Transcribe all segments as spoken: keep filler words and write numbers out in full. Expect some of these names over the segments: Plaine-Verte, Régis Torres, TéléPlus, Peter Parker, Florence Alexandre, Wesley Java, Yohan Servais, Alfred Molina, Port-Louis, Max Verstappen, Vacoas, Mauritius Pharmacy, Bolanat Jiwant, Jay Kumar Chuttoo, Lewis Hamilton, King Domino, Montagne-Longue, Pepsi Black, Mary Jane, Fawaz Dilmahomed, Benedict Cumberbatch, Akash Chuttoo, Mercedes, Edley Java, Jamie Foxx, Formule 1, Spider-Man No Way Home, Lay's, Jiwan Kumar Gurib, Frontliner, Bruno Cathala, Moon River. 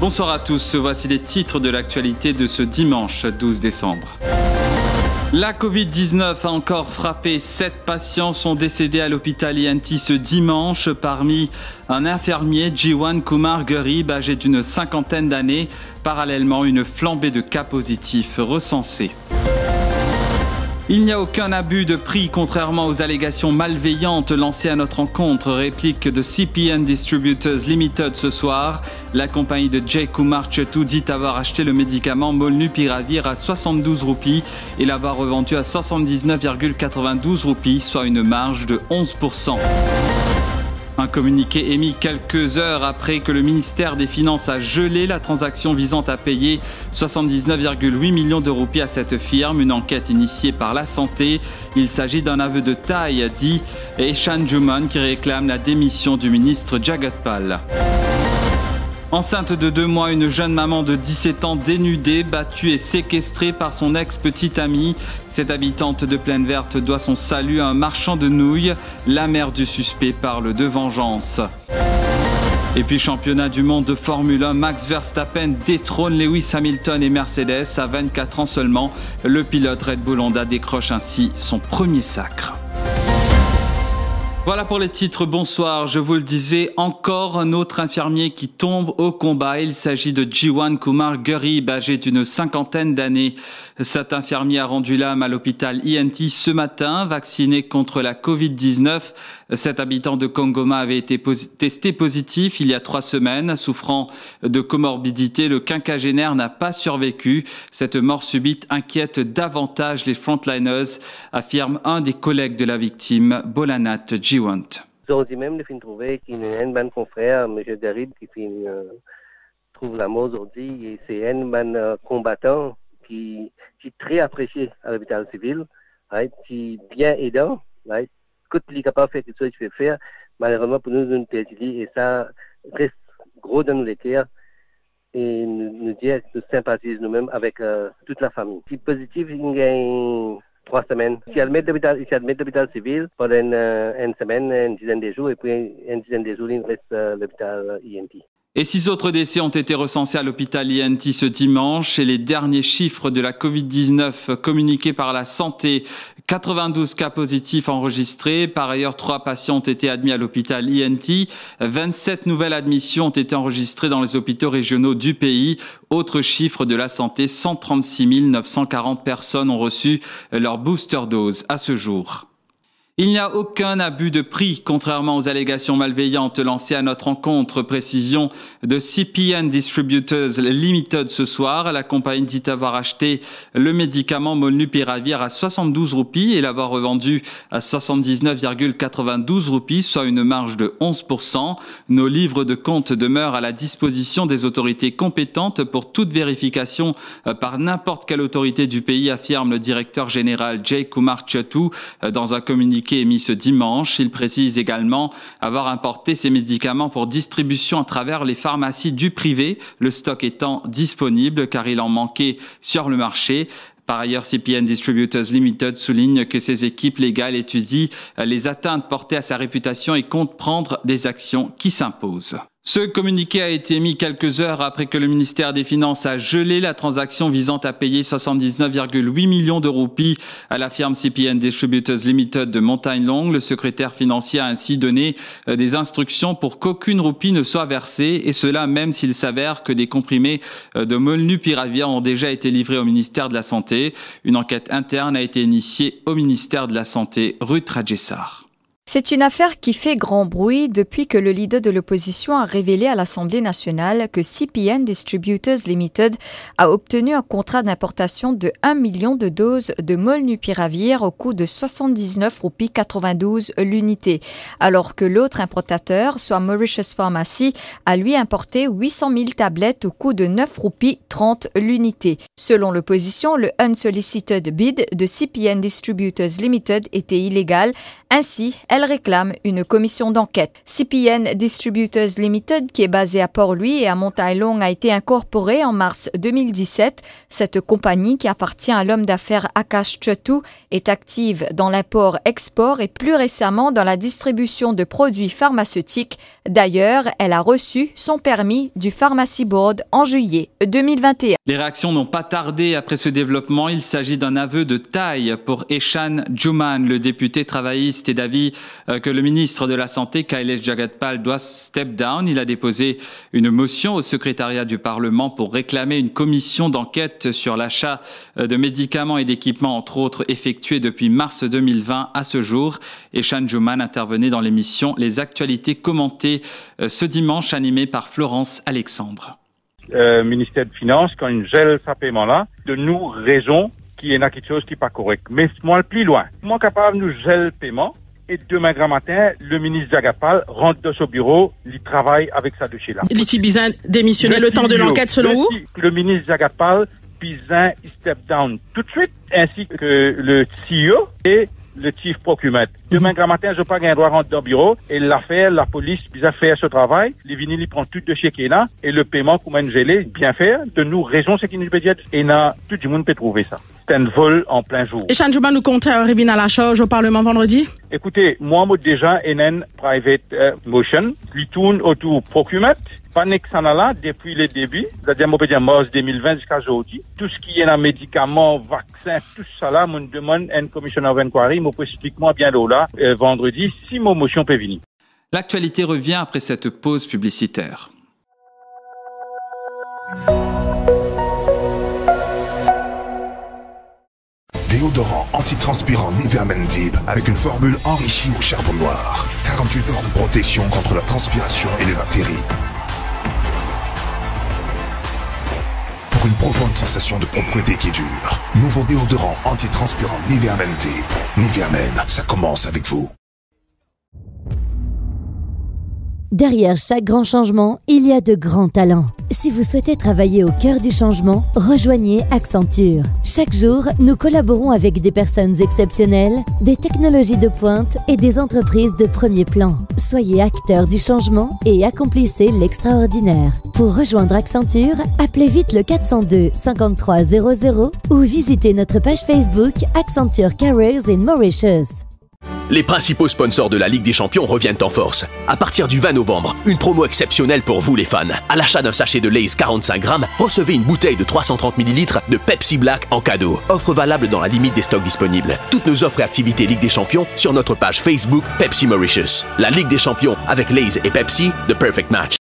Bonsoir à tous, voici les titres de l'actualité de ce dimanche douze décembre. La Covid dix-neuf a encore frappé, sept patients sont décédés à l'hôpital E N T ce dimanche, parmi un infirmier, Jiwan Kumar Gurib, âgé d'une cinquantaine d'années, parallèlement une flambée de cas positifs recensés. Il n'y a aucun abus de prix, contrairement aux allégations malveillantes lancées à notre encontre, réplique de C P N Distributors Limited ce soir. La compagnie de Jay Kumar Chuttoo dit avoir acheté le médicament Molnupiravir à soixante-douze roupies et l'avoir revendu à soixante-dix-neuf virgule quatre-vingt-douze roupies, soit une marge de onze pour cent. Un communiqué émis quelques heures après que le ministère des Finances a gelé la transaction visant à payer soixante-dix-neuf virgule huit millions de roupies à cette firme, une enquête initiée par la santé. Il s'agit d'un aveu de taille, a dit Ehsan Juman, qui réclame la démission du ministre Jagutpal. Enceinte de deux mois, une jeune maman de dix-sept ans dénudée, battue et séquestrée par son ex-petite amie. Cette habitante de Plaine Verte doit son salut à un marchand de nouilles. La mère du suspect parle de vengeance. Et puis championnat du monde de Formule un, Max Verstappen détrône Lewis Hamilton et Mercedes. À vingt-quatre ans seulement, le pilote Red Bull Honda décroche ainsi son premier sacre. Voilà pour les titres, bonsoir. Je vous le disais, encore un autre infirmier qui tombe au combat. Il s'agit de Jiwan Kumar Gurib, âgé d'une cinquantaine d'années. Cet infirmier a rendu l'âme à l'hôpital E N T ce matin, vacciné contre la Covid dix-neuf. Cet habitant de Kongoma avait été posi- testé positif il y a trois semaines. Souffrant de comorbidité, le quinquagénaire n'a pas survécu. Cette mort subite inquiète davantage les frontliners, affirme un des collègues de la victime, Bolanat Jiwant. Dans lui-même, nous avons trouvé qu'un de mes confrères, M. Gurib, qui euh, trouve la mort aujourd'hui, c'est un de euh, combattant qui, qui est très apprécié à l'hôpital civil, right, qui est bien aidant. Right. Quand il est capable de faire quelque chose, il peut faire. Malheureusement, pour nous, nous perdons et ça reste gros dans nos équerres. Et nous, nous dire que nous sympathisons nous-mêmes avec euh, toute la famille. Si positif, il gagne trois semaines. Si elle met l'hôpital civil pendant une, une semaine, une dizaine de jours, et puis une dizaine de jours, il reste à l'hôpital E N T. Et six autres décès ont été recensés à l'hôpital E N T ce dimanche. Et les derniers chiffres de la Covid dix-neuf communiqués par la santé, quatre-vingt-douze cas positifs enregistrés. Par ailleurs, trois patients ont été admis à l'hôpital E N T. vingt-sept nouvelles admissions ont été enregistrées dans les hôpitaux régionaux du pays. Autre chiffre de la santé, cent trente-six mille neuf cent quarante personnes ont reçu leur booster dose à ce jour. Il n'y a aucun abus de prix, contrairement aux allégations malveillantes lancées à notre encontre. Précision de C P N Distributors Limited ce soir. La compagnie dit avoir acheté le médicament Molnupiravir à soixante-douze roupies et l'avoir revendu à soixante-dix-neuf virgule quatre-vingt-douze roupies, soit une marge de onze pour cent. Nos livres de compte demeurent à la disposition des autorités compétentes pour toute vérification par n'importe quelle autorité du pays, affirme le directeur général Jay Kumar Chuttoo dans un communiqué émis ce dimanche. Il précise également avoir importé ces médicaments pour distribution à travers les pharmacies du privé, le stock étant disponible car il en manquait sur le marché. Par ailleurs, C P N Distributors Limited souligne que ses équipes légales étudient les atteintes portées à sa réputation et compte prendre des actions qui s'imposent. Ce communiqué a été émis quelques heures après que le ministère des Finances a gelé la transaction visant à payer soixante-dix-neuf virgule huit millions de roupies à la firme C P N Distributors Limited de Montagne-Longue. Le secrétaire financier a ainsi donné des instructions pour qu'aucune roupie ne soit versée, et cela même s'il s'avère que des comprimés de Molnupiravir ont déjà été livrés au ministère de la Santé. Une enquête interne a été initiée au ministère de la Santé, rue Trajessar. C'est une affaire qui fait grand bruit depuis que le leader de l'opposition a révélé à l'Assemblée nationale que C P N Distributors Limited a obtenu un contrat d'importation de un million de doses de Molnupiravir au coût de soixante-dix-neuf roupies quatre-vingt-douze l'unité, alors que l'autre importateur, soit Mauritius Pharmacy, a lui importé huit cent mille tablettes au coût de neuf roupies trente l'unité. Selon l'opposition, le unsolicited bid de C P N Distributors Limited était illégal, ainsi elle réclame une commission d'enquête. C P N Distributors Limited, qui est basée à Port-Louis et à Montagne-Longue, a été incorporée en mars deux mille dix-sept. Cette compagnie, qui appartient à l'homme d'affaires Akash Chuttoo, est active dans l'import-export et plus récemment dans la distribution de produits pharmaceutiques. D'ailleurs, elle a reçu son permis du Pharmacy Board en juillet deux mille vingt et un. Les réactions n'ont pas tardé après ce développement. Il s'agit d'un aveu de taille pour Ehsan Juman, le député travailliste et d'avis que le ministre de la Santé, Kailesh Jagutpal, doit step down. Il a déposé une motion au secrétariat du Parlement pour réclamer une commission d'enquête sur l'achat de médicaments et d'équipements, entre autres, effectués depuis mars deux mille vingt à ce jour. Ehsan Juman intervenait dans l'émission Les Actualités commentées ce dimanche, animée par Florence Alexandre. Euh, ministère de Finances, quand il gèle ce paiement-là, de nous raison qu'il y en a quelque chose qui n'est pas correct. Mais moi, le plus loin, moi capable de nous geler le paiement. Et demain grand matin, le ministre Jagutpal rentre de son bureau, il travaille avec sa dossier-là. Il est bizarre démissionner le, le temps de l'enquête selon vous? Le ministre Jagutpal, bizarre, il step down tout de suite, ainsi que le C E O et le chief procurement. Demain grand matin, je n'ai pas le droit de rentrer dans le bureau et l'affaire, la police, ils ont fait ce travail. Les vignes, ils prennent tout de chez qui est là et le paiement, comment ils gèlent, bien faire. De nous, raison, c'est qu'ils nous pédient et là, tout le monde peut trouver ça. C'est un vol en plein jour. Et Ehsan Juman nous compte un rébine à la charge au Parlement vendredi? Écoutez, moi, moi déjà, il y a une private euh, motion qui tourne autour procurement. Panique s'en a là depuis le début, c'est-à-dire, on peut dire mars deux mille vingt jusqu'à aujourd'hui. Tout ce qui est dans médicaments, vaccins, tout ça là, on demande une commission d'inquiétude. Moi, spécifiquement, bien là, là, euh, vendredi, si mon motion peut venir. L'actualité revient après cette pause publicitaire. Déodorant antitranspirant Nivea Men Deep avec une formule enrichie au charbon noir. quarante-huit heures de protection contre la transpiration et les bactéries. Pour une profonde sensation de propreté qui dure. Nouveau déodorant antitranspirant Nivea Men Deep. Nivea Men, ça commence avec vous. Derrière chaque grand changement, il y a de grands talents. Si vous souhaitez travailler au cœur du changement, rejoignez Accenture. Chaque jour, nous collaborons avec des personnes exceptionnelles, des technologies de pointe et des entreprises de premier plan. Soyez acteurs du changement et accomplissez l'extraordinaire. Pour rejoindre Accenture, appelez vite le quatre zéro deux cinquante-trois zéro zéro ou visitez notre page Facebook Accenture Careers in Mauritius. Les principaux sponsors de la Ligue des Champions reviennent en force. À partir du vingt novembre, une promo exceptionnelle pour vous les fans. À l'achat d'un sachet de Lay's quarante-cinq grammes, recevez une bouteille de trois cent trente millilitres de Pepsi Black en cadeau. Offre valable dans la limite des stocks disponibles. Toutes nos offres et activités Ligue des Champions sur notre page Facebook Pepsi Mauritius. La Ligue des Champions avec Lay's et Pepsi, the perfect match.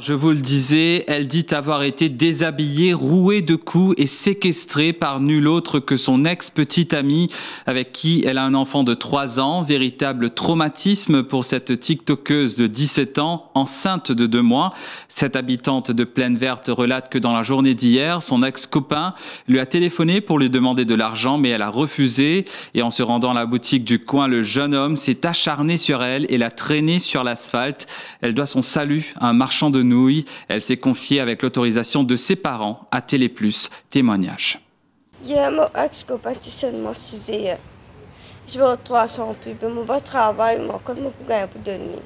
Je vous le disais, elle dit avoir été déshabillée, rouée de coups et séquestrée par nul autre que son ex-petite amie avec qui elle a un enfant de trois ans. Véritable traumatisme pour cette tiktokeuse de dix-sept ans, enceinte de deux mois. Cette habitante de Plaine Verte relate que dans la journée d'hier, son ex-copain lui a téléphoné pour lui demander de l'argent, mais elle a refusé. Et en se rendant à la boutique du coin, le jeune homme s'est acharné sur elle et l'a traînée sur l'asphalte. Elle doit son salut à un marchand de nouilles. Elle s'est confiée avec l'autorisation de ses parents à TéléPlus. Témoignage. J'ai mon ex-copain qui seulement six ans. Je vais au trois cents pubs, mon bon travail, mon copain pour gagner pour donner.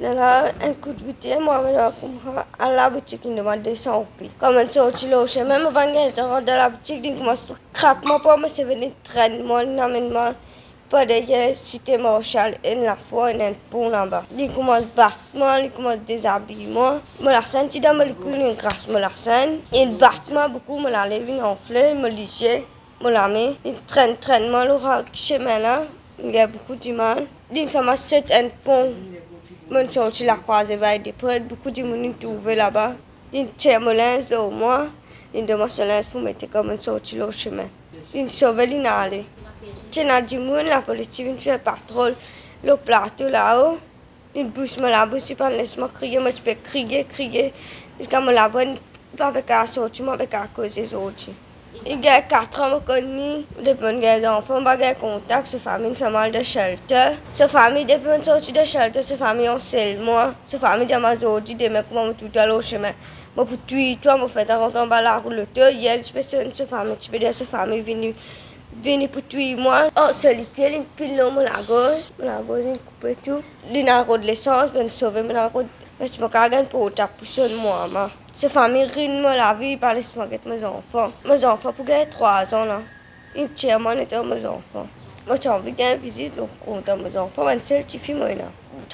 Dar încutbitie mamele acum la bucic undeva de S A O P. Cam în sociile ușe, mă vanghetă de la bucic din cum să crap, mă pomă se veni tren, mă n-amen mă pădege, sistemă ușal, în la foine, în puna mă. Din cum mă bat, mă, din cum mă dezabi, mă, mă lasen, ci da mă licuri în cras, mă lasen, în bat, mă, bucu, mă la levin, în fle, mă lige, mă la mie, din tren, tren, mă lura, șemena, il y a beaucoup d'humains. D'une femme à sept un pont, même si on la croise va être prête, beaucoup de monde est trouvé là-bas. D'une thermolens là au moins, d'une demonstrance pour mettre comme une sortie là au chemin. D'une sauveline à aller. Tena du monde, la police vient faire patrouille, le plateau là-haut. D'une bouche me la bouche, pas laisse-moi crier, moi je peux crier, crier. Jusqu'à me la voir, pas avec la sortie, mais avec la cause des autres. Il y a quatre ans, je connais, depuis une guerre d'enfants, je n'ai pas de contact, sa famille fait mal de shelter. Sa famille, depuis une sortie de shelter, sa famille en selle, moi. Sa famille de ma zone, des mecs, moi, tout à l'eau chez moi. Moi, pour tuer, toi, moi, fait un rentre en bas la rouleteur, il y a des personnes, sa famille, tu peux dire, sa famille, venue, venue pour tuer moi. Oh, sur les pieds, une pile là, mon lago, mon lago, une coupe tout. D'une arrode l'essence, ben sauver, mon arrode. Mais c'est pas qu'à gagner pour ta poussée de moi, ma. Sa famille ruine la vie par les smaguettes de mes enfants. Mes enfants pour gagner trois ans, là. Une chairman était mes enfants. Moi, j'ai envie de gagner une visite, donc on a mes enfants, mais c'est le petit film, là. Je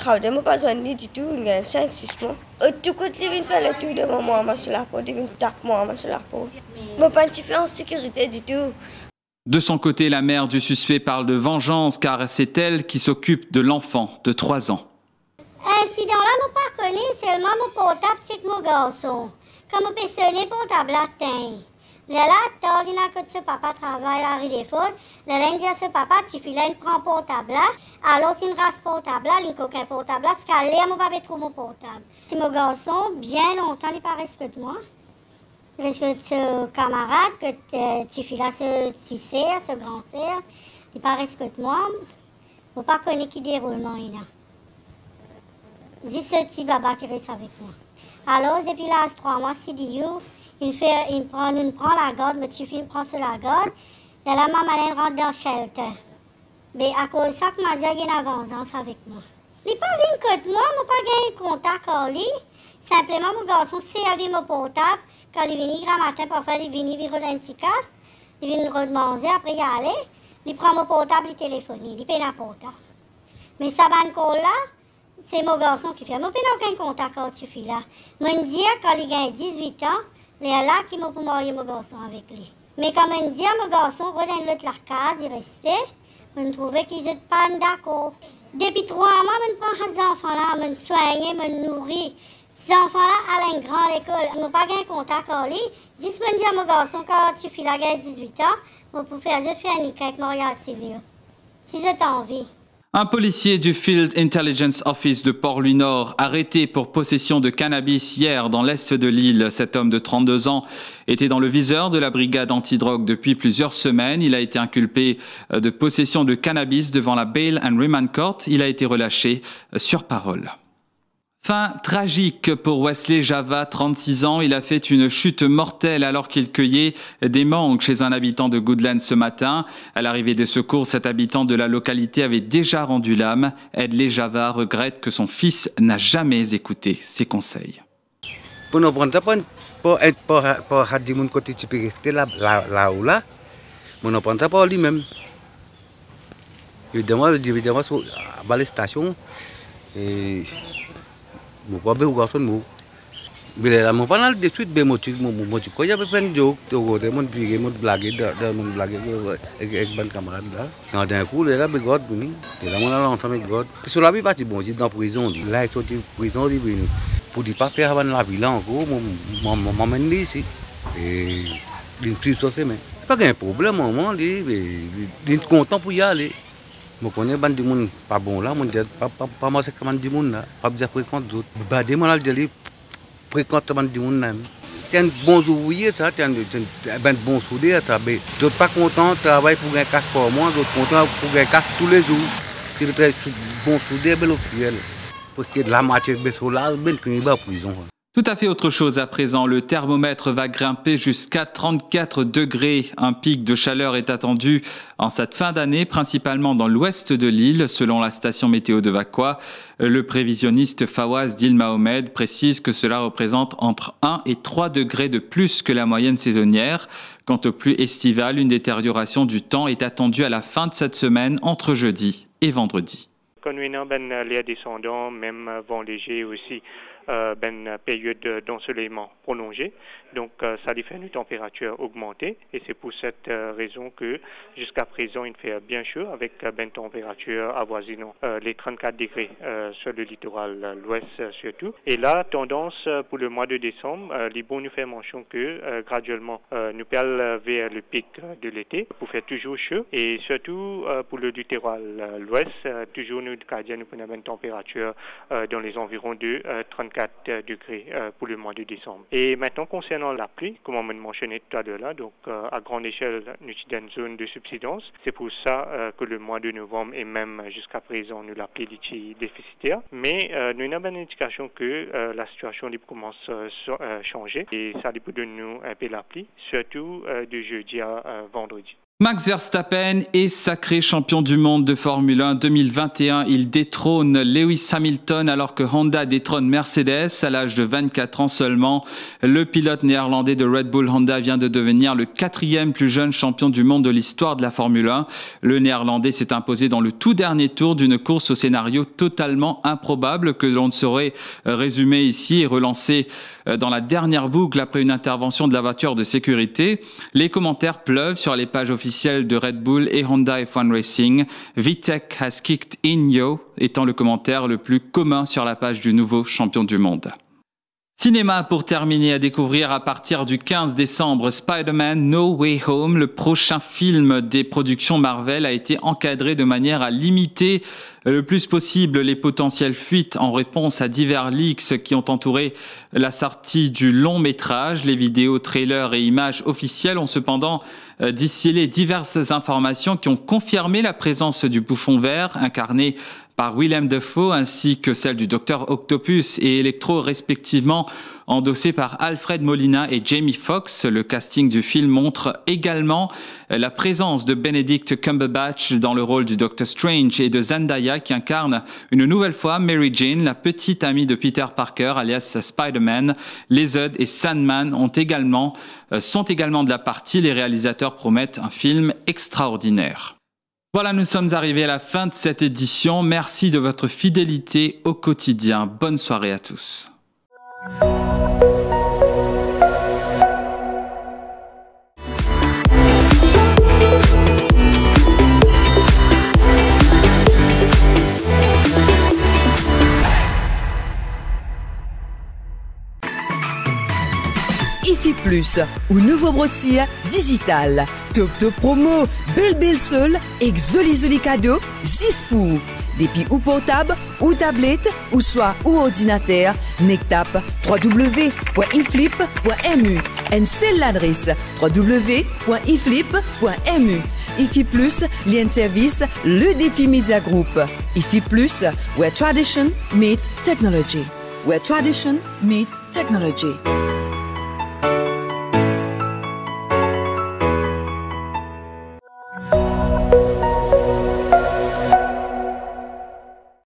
travaille pas besoin de lui du tout, il gagne cinq six mois. Tout côté, il vient faire le tour de moi, ma sur la peau, il vient taper moi, ma sur la peau. Mon petit fils en sécurité du tout. De son côté, la mère du suspect parle de vengeance, car c'est elle qui s'occupe de l'enfant de trois ans. Incident-là, je ne pas connu seulement mon portable avec mon garçon. Quand je peux sonner portable latin. Le latin, il a que ce papa travaille à la rue des fautes. Le lundi, ce papa, tu fais là, il prend portable là. Alors, si il rase portable là, il coquin portable là, ce qu'il y a, je vais trouver mon portable. Si mon garçon, bien longtemps, il n'est pas respecté moi. Respecte ce camarade, que tu fais là, ce petit serre, ce grand serre, il n'est pas respecté moi. Je ne pas connaître qui déroulement il a. C'est ce petit baba qui reste avec moi. Alors, depuis l'âge trois mois, c'est dit, il fait, il prend, il prend la garde, mon petit fils prend sur la garde, de la maman, elle rentre dans le shelter. Mais à cause de ça, que m'a dit, il y a une vengeance avec moi. Il n'est pas venu contre moi, il n'a pas gagné contact avec lui. Simplement, mon garçon s'est avec mon portable, quand il est venu grand matin pour faire, il est venu virer un petit casse, il est venu redemander, après il est allé, il prend mon portable, il téléphone, il paye un portable. Mais ça va encore là. C'est mon garçon qui fait. Je n'ai aucun contact avec ce fille-là. Je me dis quand il a dix-huit ans, il est là qui m'a marié mon garçon avec lui. Mais quand je me dis mon garçon, il est dans la case, il restait, je me trouvais qu'ils n'étaient pas d'accord. Depuis trois mois, je prends ces enfants-là, je me soigne, je me nourris. Ces enfants-là allaient à une grande école. Je n'ai pas eu contact avec lui. Je me dis à mon garçon, quand ce fille-là a dix-huit ans, je peux faire un écart avec mariage civil. Si j'ai envie. Un policier du Field Intelligence Office de Port-Louis-Nord, arrêté pour possession de cannabis hier dans l'est de l'île. Cet homme de trente-deux ans était dans le viseur de la brigade antidrogue depuis plusieurs semaines. Il a été inculpé de possession de cannabis devant la Bail and Remand Court. Il a été relâché sur parole. Fin tragique pour Wesley Java, trente-six ans. Il a fait une chute mortelle alors qu'il cueillait des mangues chez un habitant de Goodland ce matin. À l'arrivée des secours, cet habitant de la localité avait déjà rendu l'âme. Edley Java regrette que son fils n'a jamais écouté ses conseils. Lui-même. Mon papa ou garçon mou, mais là mon panel de suite ben motif mon motif quoi y a plein de jokes, de gros des mon piqué mon blague da da mon blague que un un bon camarade là, quand d'un coup là ben God buni, là mon allant ensemble God, puis sur la vie parti bon j'étais dans prison, là j'étais dans prison dit buni, pour dire pas faire avant la vie là encore mon mon mon mendi ici, et d'une suite ça c'est mais pas qu'un problème maman dit, d'une content pour y aller. Je connais pas de monde pas bon là, je ne pas pas moi c'est comment du monde là, pas bien fréquente d'autres. Bah des malades de fréquentement du monde là. C'est un bon ouvrier ça, c'est un bon soudé ça, mais d'autres pas contents travaillent pour un casse pour moi, d'autres contents pour un casse tous les jours. C'est très bon soudé belle au fiel. Parce que la matière de solar ben finit pas prison. Tout à fait autre chose à présent, le thermomètre va grimper jusqu'à trente-quatre degrés. Un pic de chaleur est attendu en cette fin d'année, principalement dans l'ouest de l'île, selon la station météo de Vacoas. Le prévisionniste Fawaz Dilmahomed précise que cela représente entre un et trois degrés de plus que la moyenne saisonnière. Quant aux pluies estivales, une détérioration du temps est attendue à la fin de cette semaine, entre jeudi et vendredi. Les descendants, même vent léger aussi, euh, ben, période d'ensoleillement prolongée. Donc euh, ça lui fait une température augmentée et c'est pour cette euh, raison que jusqu'à présent il fait bien chaud avec une euh, ben, température avoisinant euh, les trente-quatre degrés euh, sur le littoral euh, l'ouest euh, surtout. Et là, tendance euh, pour le mois de décembre, euh, les bons nous fait mention que euh, graduellement euh, nous perdons vers le pic de l'été pour faire toujours chaud et surtout euh, pour le littoral euh, l'ouest, euh, toujours nous nous prenons une température euh, dans les environs de euh, trente-quatre degrés euh, pour le mois de décembre. Et maintenant, concernant la pluie, comme on me mentionnait tout à l'heure, donc euh, à grande échelle, nous sommes dans une zone de subsidence. C'est pour ça euh, que le mois de novembre et même jusqu'à présent, nous l'appelons déficitaire. Mais euh, nous avons une indication que euh, la situation commence à euh, changer et ça peut nous un peu la pluie, surtout euh, de jeudi à euh, vendredi. Max Verstappen est sacré champion du monde de Formule un deux mille vingt et un. Il détrône Lewis Hamilton alors que Honda détrône Mercedes à l'âge de vingt-quatre ans seulement. Le pilote néerlandais de Red Bull Honda vient de devenir le quatrième plus jeune champion du monde de l'histoire de la Formule un. Le néerlandais s'est imposé dans le tout dernier tour d'une course au scénario totalement improbable que l'on ne saurait résumer ici et relancer dans la dernière boucle après une intervention de la voiture de sécurité. Les commentaires pleuvent sur les pages officielles officiel de Red Bull et Honda F un Racing, "Vitek has kicked in yo" étant le commentaire le plus commun sur la page du nouveau champion du monde. Cinéma pour terminer, à découvrir à partir du quinze décembre, Spider-Man No Way Home, le prochain film des productions Marvel, a été encadré de manière à limiter le plus possible les potentielles fuites en réponse à divers leaks qui ont entouré la sortie du long métrage. Les vidéos, trailers et images officielles ont cependant distillé diverses informations qui ont confirmé la présence du bouffon vert, incarné par Willem Dafoe, ainsi que celle du docteur Octopus et Electro respectivement, endossée par Alfred Molina et Jamie Foxx. Le casting du film montre également la présence de Benedict Cumberbatch dans le rôle du Doctor Strange et de Zendaya qui incarne une nouvelle fois Mary Jane, la petite amie de Peter Parker alias Spider-Man. Lizard et Sandman ont également, sont également de la partie. Les réalisateurs promettent un film extraordinaire. Voilà, nous sommes arrivés à la fin de cette édition. Merci de votre fidélité au quotidien. Bonne soirée à tous. TéléPlus ou nouveau brossier digital. Top top promo, belle belle sol, et zoli zoli cadeau, zispou. Depuis ou portable, ou tablette, ou soit ou ordinateur, nectap w w w point iflip point m u. En c'est l'adresse w w w point iflip point m u. IFIPlus, lien service, le défi Media Group. IFIPlus, where tradition meets technology. Where tradition meets technology.